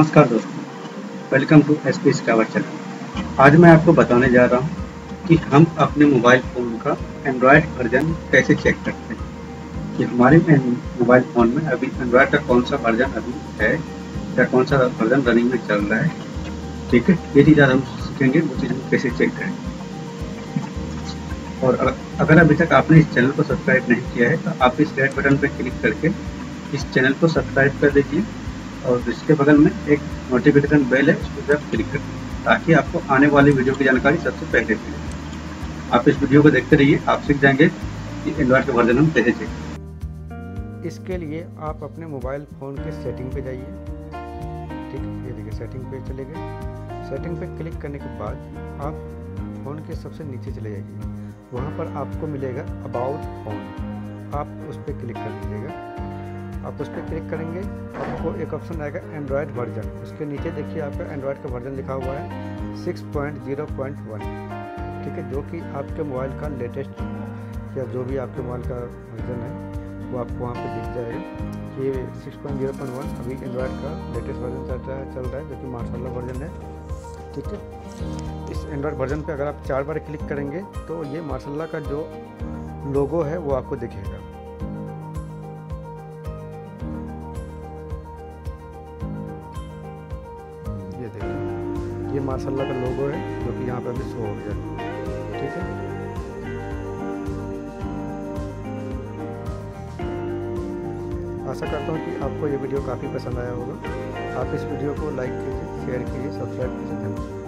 नमस्कार दोस्तों, welcome to SP स्टावर चैनल। आज मैं आपको बताने जा रहा हूं कि हम अपने मोबाइल फ़ोन का एंड्रॉयड वर्जन कैसे चेक करते हैं कि हमारे मोबाइल फ़ोन में अभी एंड्रॉयड का कौन सा वर्जन अभी है या कौन सा वर्जन रनिंग में चल रहा है। ठीक है, ये चीज़ आज हम सीखेंगे, वो चीज़ हम कैसे चेक करें। और अगर अभी तक आपने इस चैनल को सब्सक्राइब नहीं किया है तो आप इस रेड बटन पर क्लिक करके इस चैनल को सब्सक्राइब कर लीजिए और इसके बगल में एक नोटिफिकेशन बेल है, उस पर आप क्लिक करें ताकि आपको आने वाली वीडियो की जानकारी सबसे पहले मिले। आप इस वीडियो को देखते रहिए, आप सीख जाएंगे कि एंड्रॉयड का वर्जन हम कैसे चेक करें। इसके लिए आप अपने मोबाइल फ़ोन के सेटिंग पे जाइए। ठीक है, ये देखिए सेटिंग पे चले गए। सेटिंग पे क्लिक करने के बाद आप फ़ोन के सबसे नीचे चले जाइए, वहाँ पर आपको मिलेगा अबाउट फ़ोन, आप उस पर क्लिक कर दीजिएगा। आप उस पर क्लिक करेंगे, आपको एक ऑप्शन आएगा एंड्रॉयड वर्जन, उसके नीचे देखिए आपका एंड्रॉयड का वर्जन लिखा हुआ है 6.0.1। ठीक है, जो कि आपके मोबाइल का लेटेस्ट या जो भी आपके मोबाइल का वर्जन है वो आपको वहाँ पे दिख जाएगा। ये 6.0.1 अभी एंड्रॉयड का लेटेस्ट वर्जन चल रहा है जो कि मार्शमैलो वर्जन है। ठीक है, इस एंड्रॉयड वर्जन पर अगर आप 4 बार क्लिक करेंगे तो ये मार्शमैलो का जो लोगो है वो आपको दिखेगा। ये मार्शमैलो का लोगो है जो कि यहाँ पर अभी शो हो गया। ठीक है, आशा करता हूँ कि आपको ये वीडियो काफ़ी पसंद आया होगा। आप इस वीडियो को लाइक कीजिए, शेयर कीजिए, सब्सक्राइब कीजिए। धन्यवाद।